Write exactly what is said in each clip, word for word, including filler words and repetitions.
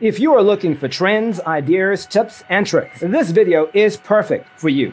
If you are looking for trends, ideas, tips, and tricks, this video is perfect for you.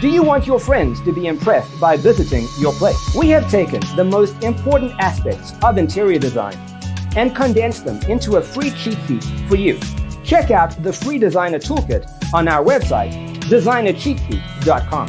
Do you want your friends to be impressed by visiting your place? We have taken the most important aspects of interior design and condensed them into a free cheat sheet for you. Check out the free designer toolkit on our website, designer cheat sheet dot com.